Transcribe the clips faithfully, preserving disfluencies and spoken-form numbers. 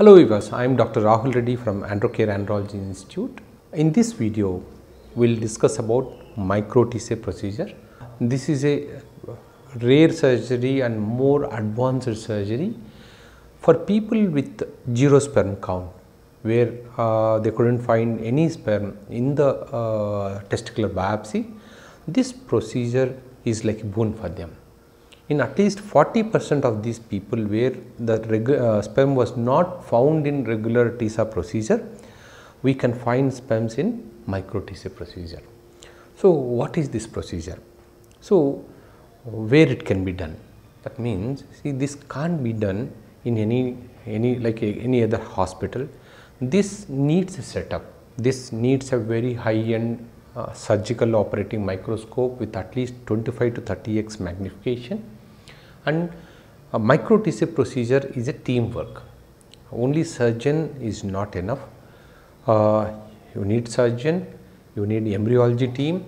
Hello viewers, I am Doctor Rahul Reddy from AndroCare Andrology Institute. In this video, we will discuss about micro TESE procedure. This is a rare surgery and more advanced surgery for people with zero sperm count, where uh, they couldn't find any sperm in the uh, testicular biopsy. This procedure is like a boon for them. In at least forty percent of these people where the uh, sperm was not found in regular TESE procedure, we can find sperms in micro TESE procedure. So, what is this procedure? So, where it can be done? That means, see, this can't be done in any, any like a, any other hospital. This needs a setup. This needs a very high-end uh, surgical operating microscope with at least twenty-five to thirty x magnification. And a micro TESE procedure is a teamwork. Only surgeon is not enough. Uh, you need surgeon, you need embryology team,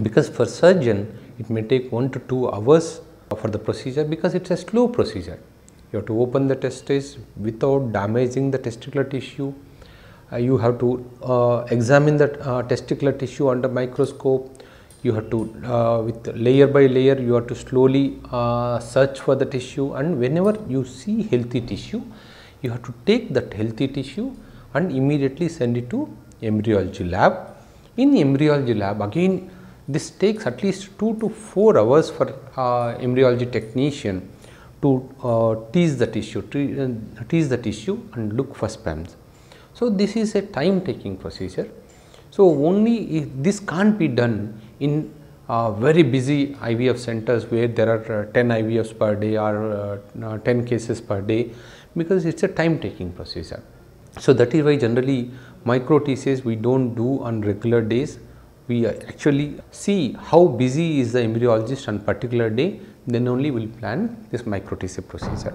because for surgeon it may take one to two hours for the procedure, because it's a slow procedure. You have to open the testes without damaging the testicular tissue. Uh, you have to uh, examine the uh, testicular tissue under microscope. You have to, uh, with layer by layer, you have to slowly uh, search for the tissue, and whenever you see healthy tissue, you have to take that healthy tissue and immediately send it to embryology lab. In embryology lab, again, this takes at least two to four hours for uh, embryology technician to uh, tease the tissue, tease the tissue and look for sperms. So, this is a time taking procedure. So, only if this can't be done in uh, very busy I V F centers where there are uh, ten I V Fs per day or uh, ten cases per day, because it is a time taking procedure. So, that is why generally micro TESEs we do not do on regular days. We actually see how busy is the embryologist on particular day, then only we will plan this micro TESE procedure.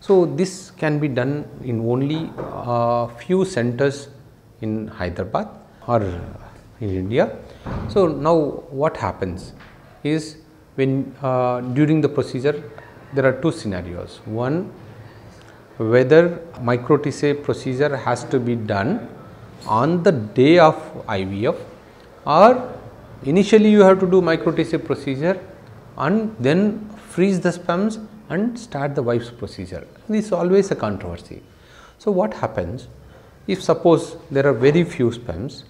So, this can be done in only uh, few centers in Hyderabad or in India. So, now what happens is, when uh, during the procedure there are two scenarios. One, whether micro TESE procedure has to be done on the day of I V F, or initially you have to do micro TESE procedure and then freeze the sperms and start the wife's procedure. This is always a controversy. So, what happens if suppose there are very few sperms?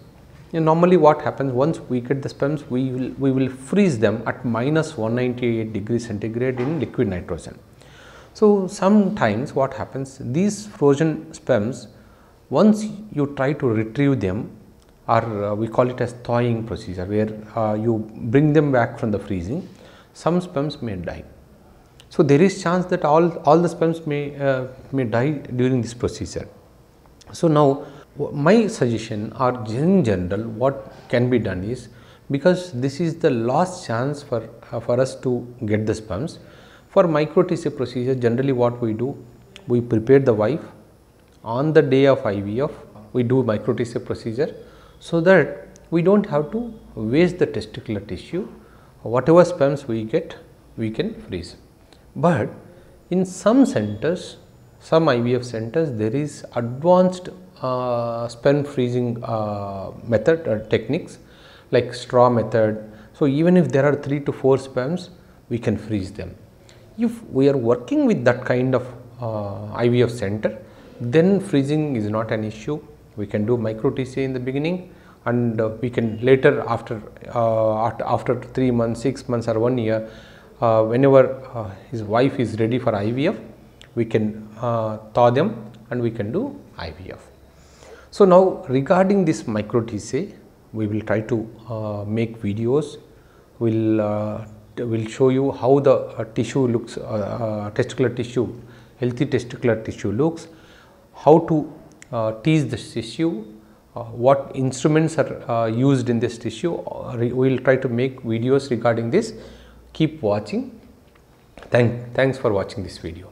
You know, normally what happens, once we get the sperms, we will, we will freeze them at minus one ninety-eight degrees centigrade in liquid nitrogen. So, sometimes what happens, these frozen sperms, once you try to retrieve them, or uh, we call it as thawing procedure, where uh, you bring them back from the freezing, some sperms may die. So, there is chance that all, all the sperms may, uh, may die during this procedure. So, now my suggestion, or in general what can be done is, because this is the last chance for, uh, for us to get the sperms. For micro TESE procedure, generally what we do, we prepare the wife on the day of I V F, we do micro TESE procedure, so that we do not have to waste the testicular tissue. Whatever sperms we get, we can freeze. But in some centers, some I V F centers, there is advanced uh, sperm freezing uh, method or techniques like straw method. So, even if there are three to four sperms, we can freeze them. If we are working with that kind of uh, I V F center, then freezing is not an issue. We can do micro TESE in the beginning, and uh, we can later, after uh, after three months, six months, or one year, uh, whenever uh, his wife is ready for I V F, we can uh, thaw them and we can do I V F. So now, regarding this micro TESE, we will try to uh, make videos. We'll. Uh, will show you how the uh, tissue looks, uh, uh, testicular tissue, healthy testicular tissue looks, how to uh, tease this tissue, uh, what instruments are uh, used in this tissue. Uh, we will try to make videos regarding this. Keep watching. Thank, thanks for watching this video.